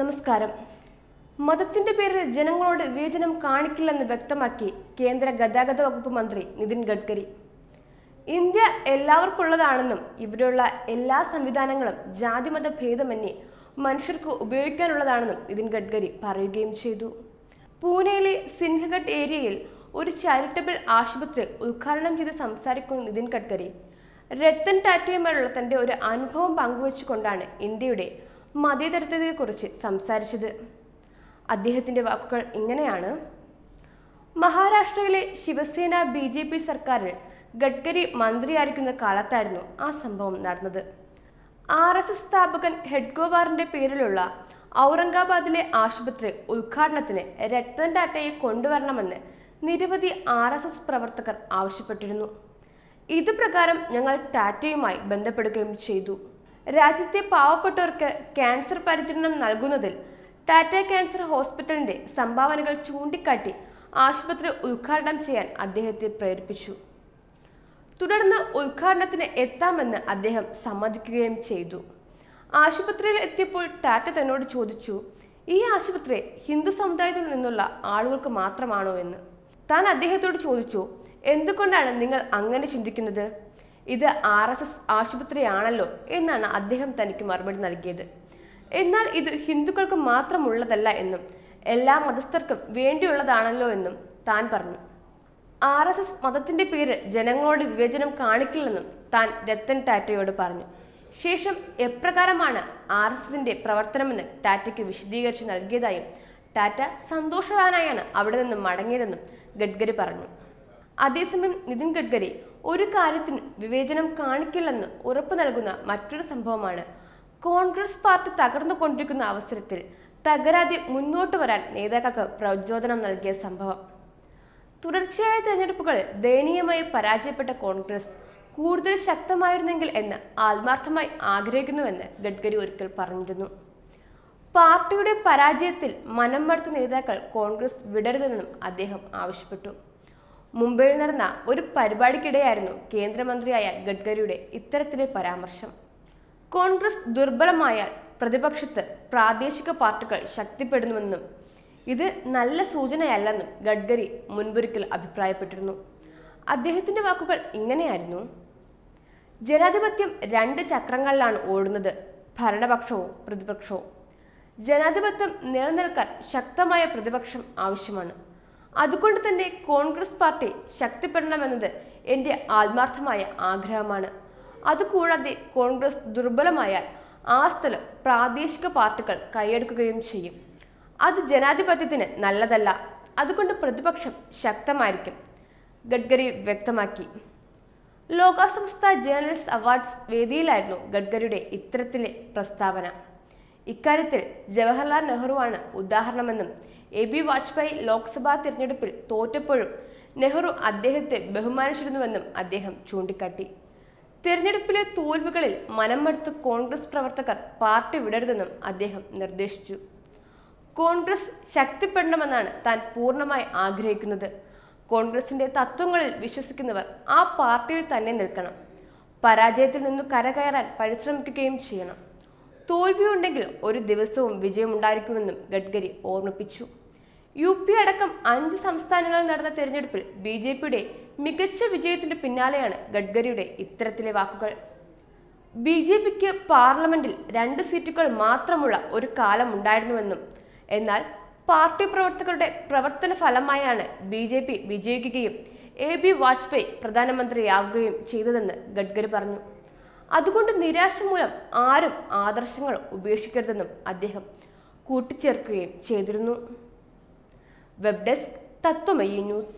നമസ്കാരം. മതത്തിന്റെ പേരിൽ ജനങ്ങളോട് വിവേചനം കാണിക്കില്ലെന്ന് വ്യക്തമാക്കി കേന്ദ്ര ഗതാഗത വകുപ്പ് മന്ത്രി നിതിൻ ഗഡ്കരി. ഇന്ത്യ എല്ലാവർക്കുള്ളതാണെന്നും ഇവിടെയുള്ള എല്ലാ സംവിധാനങ്ങളും ജാതിമത ഭേദമന്യേ മനുഷ്യർക്ക് ഉപയോഗിക്കാനുള്ളതാണെന്നും നിതിൻ ഗഡ്കരി പറയുകയും ചെയ്തു. പൂനെയിലെ സിൻഹഗഡ് ഏരിയയിൽ ഒരു ചാരിറ്റബിൾ ആശുപത്രി ഉദ്ഘാടനം ചെയ്ത് സംസാരിക്കുന്ന നിതിൻ ഗഡ്കരി രത്തൻ ടാറ്റയുമായുള്ള തന്റെ ഒരു അനുഭവം പങ്കുവെച്ചുകൊണ്ടാണ് ഇന്ത്യയുടെ മതേതരത്വത്തെക്കുറിച്ച് സംസാരിച്ചത്. അദ്ദേഹത്തിന്റെ വാക്കുകൾ ഇങ്ങനെയാണ്. മഹാരാഷ്ട്രയിലെ ശിവസേന ബിജെപി സർക്കാരിൽ ഗഡ്കരി മന്ത്രിയായിരിക്കുന്ന കാലത്തായിരുന്നു ആ സംഭവം നടന്നത്. RSS സ്ഥാപകൻ ഹെഡ്ഗോവാറിന്റെ പേരിലുള്ള ഔറംഗാബാദിലെ ആശുപത്രി ഉദ്ഘാടനത്തിന് രത്തൻ ടാറ്റയെ കൊണ്ടുവരണമെന്ന് നിരവധി RSS പ്രവർത്തകർ ആവശ്യപ്പെട്ടിരുന്നു. ഇത് പ്രകാരം ഞങ്ങൾ ടാറ്റയുമായി ബന്ധപ്പെടുകയും ചെയ്തു. രാജ്യത്തെ പാവപ്പെട്ടവർക്ക് ക്യാൻസർ പരിചരണം നൽകുന്നതിൽ ടാറ്റ ക്യാൻസർ ഹോസ്പിറ്റലിന്റെ സംഭാവനകൾ ചൂണ്ടിക്കാട്ടി ആശുപത്രി ഉദ്ഘാടനം ചെയ്യാൻ അദ്ദേഹത്തെ പ്രേരിപ്പിച്ചു. തുടർന്ന് ഉദ്ഘാടനത്തിന് എത്താമെന്ന് അദ്ദേഹം സമ്മതിക്കുകയും ചെയ്തു. ആശുപത്രിയിൽ എത്തിയപ്പോൾ ടാറ്റ തന്നോട് ചോദിച്ചു, ഈ ആശുപത്രി ഹിന്ദു സമുദായത്തിൽ നിന്നുള്ള ആളുകൾക്ക് മാത്രമാണോ എന്ന്. താൻ അദ്ദേഹത്തോട് ചോദിച്ചു, എന്തുകൊണ്ടാണ് നിങ്ങൾ അങ്ങനെ ചിന്തിക്കുന്നത്? ഇത് RSS ആശുപത്രിയാണല്ലോ എന്നാണ് അദ്ദേഹം തനിക്ക് മറുപടി നൽകിയത്. എന്നാൽ ഇത് ഹിന്ദുക്കൾക്ക് മാത്രമുള്ളതല്ല എന്നും എല്ലാ മതസ്ഥർക്കും വേണ്ടിയുള്ളതാണല്ലോ എന്നും താൻ പറഞ്ഞു. RSS മതത്തിന്റെ പേരിൽ ജനങ്ങളോട് വിവേചനം കാണിക്കില്ലെന്നും താൻ രത്തൻ ടാറ്റയോട് പറഞ്ഞു. ശേഷം എപ്രകാരമാണ് RSSന്റെ പ്രവർത്തനമെന്ന് ടാറ്റയ്ക്ക് വിശദീകരിച്ച് നൽകിയതായും ടാറ്റ സന്തോഷവാനായാണ് അവിടെ നിന്നും മടങ്ങിയതെന്നും ഗഡ്കരി പറഞ്ഞു. അതേസമയം നിതിൻ ഗഡ്കരി ഒരു കാര്യത്തിന് വിവേചനം കാണിക്കില്ലെന്ന് ഉറപ്പ് നൽകുന്ന മറ്റൊരു സംഭവമാണ് കോൺഗ്രസ് പാർട്ടി തകർന്നുകൊണ്ടിരിക്കുന്ന അവസരത്തിൽ തകരാതെ മുന്നോട്ട് വരാൻ നേതാക്കൾക്ക് പ്രചോദനം നൽകിയ സംഭവം. തുടർച്ചയായ തെരഞ്ഞെടുപ്പുകൾ ദയനീയമായി പരാജയപ്പെട്ട കോൺഗ്രസ് കൂടുതൽ ശക്തമായിരുന്നെങ്കിൽ എന്ന് ആത്മാർത്ഥമായി ആഗ്രഹിക്കുന്നുവെന്ന് ഗഡ്കരി ഒരിക്കൽ പറഞ്ഞിരുന്നു. പാർട്ടിയുടെ പരാജയത്തിൽ മനം മടുത്ത നേതാക്കൾ കോൺഗ്രസ് വിടരുതെന്നും അദ്ദേഹം ആവശ്യപ്പെട്ടു. മുംബൈയിൽ നടന്ന ഒരു പരിപാടിക്കിടെയായിരുന്നു കേന്ദ്രമന്ത്രിയായ ഗഡ്കരിയുടെ ഇത്തരത്തിലെ പരാമർശം. കോൺഗ്രസ് ദുർബലമായാൽ പ്രതിപക്ഷത്ത് പ്രാദേശിക പാർട്ടികൾ ശക്തിപ്പെടുന്നുവെന്നും ഇത് നല്ല സൂചനയല്ലെന്നും ഗഡ്കരി മുൻപൊരിക്കൽ അഭിപ്രായപ്പെട്ടിരുന്നു. അദ്ദേഹത്തിന്റെ വാക്കുകൾ ഇങ്ങനെയായിരുന്നു. ജനാധിപത്യം രണ്ട് ചക്രങ്ങളിലാണ് ഓടുന്നത്, ഭരണപക്ഷവും പ്രതിപക്ഷവും. ജനാധിപത്യം നിലനിൽക്കാൻ ശക്തമായ പ്രതിപക്ഷം ആവശ്യമാണ്. അതുകൊണ്ട് തന്നെ കോൺഗ്രസ് പാർട്ടി ശക്തിപ്പെടണമെന്നത് എൻ്റെ ആത്മാർത്ഥമായ ആഗ്രഹമാണ്. അതുകൂടാതെ കോൺഗ്രസ് ദുർബലമായാൽ ആ സ്ഥലം പ്രാദേശിക പാർട്ടികൾ കൈയെടുക്കുകയും ചെയ്യും. അത് ജനാധിപത്യത്തിന് നല്ലതല്ല. അതുകൊണ്ട് പ്രതിപക്ഷം ശക്തമായിരിക്കും, ഗഡ്കരി വ്യക്തമാക്കി. ലോകസംസ്ഥ ജേർണലിസ്റ്റ് അവാർഡ്സ് വേദിയിലായിരുന്നു ഗഡ്കരിയുടെ ഇത്തരത്തിലെ പ്രസ്താവന. ഇക്കാര്യത്തിൽ ജവഹർലാൽ നെഹ്റുവാണ് ഉദാഹരണമെന്നും വാജ്പേയി ലോക്സഭാ തിരഞ്ഞെടുപ്പിൽ തോറ്റപ്പോഴും നെഹ്റു അദ്ദേഹത്തെ ബഹുമാനിച്ചിരുന്നുവെന്നും അദ്ദേഹം ചൂണ്ടിക്കാട്ടി. തിരഞ്ഞെടുപ്പിലെ തോൽവികളിൽ മനം മടുത്ത് കോൺഗ്രസ് പ്രവർത്തകർ പാർട്ടി വിടരുതെന്നും അദ്ദേഹം നിർദ്ദേശിച്ചു. കോൺഗ്രസ് ശക്തിപ്പെടണമെന്നാണ് താൻ പൂർണ്ണമായി ആഗ്രഹിക്കുന്നത്. കോൺഗ്രസിന്റെ തത്വങ്ങളിൽ വിശ്വസിക്കുന്നവർ ആ പാർട്ടിയിൽ തന്നെ നിൽക്കണം. പരാജയത്തിൽ നിന്ന് കരകയറാൻ പരിശ്രമിക്കുകയും ചെയ്യണം. തോൽവിയുണ്ടെങ്കിൽ ഒരു ദിവസവും വിജയമുണ്ടായിരിക്കുമെന്നും ഗഡ്കരി ഓർമ്മിപ്പിച്ചു. UP അടക്കം 5 സംസ്ഥാനങ്ങളിൽ നടന്ന തെരഞ്ഞെടുപ്പിൽ BJPയുടെ മികച്ച വിജയത്തിന് പിന്നാലെയാണ് ഗഡ്കരിയുടെ ഇത്തരത്തിലെ വാക്കുകൾ. BJPക്ക് പാർലമെന്റിൽ 2 സീറ്റുകൾ മാത്രമുള്ള ഒരു കാലം ഉണ്ടായിരുന്നുവെന്നും എന്നാൽ പാർട്ടി പ്രവർത്തകരുടെ പ്രവർത്തന ഫലമായാണ് BJP വിജയിക്കുകയും വാജ്പേയി പ്രധാനമന്ത്രിയാകുകയും ചെയ്തതെന്ന് ഗഡ്കരി പറഞ്ഞു. അതുകൊണ്ട് നിരാശ മൂലം ആരും ആദർശങ്ങൾ ഉപേക്ഷിക്കരുതെന്നും അദ്ദേഹം കൂട്ടിച്ചേർക്കുകയും ചെയ്തിരുന്നു. Web desk Tatwamayi news.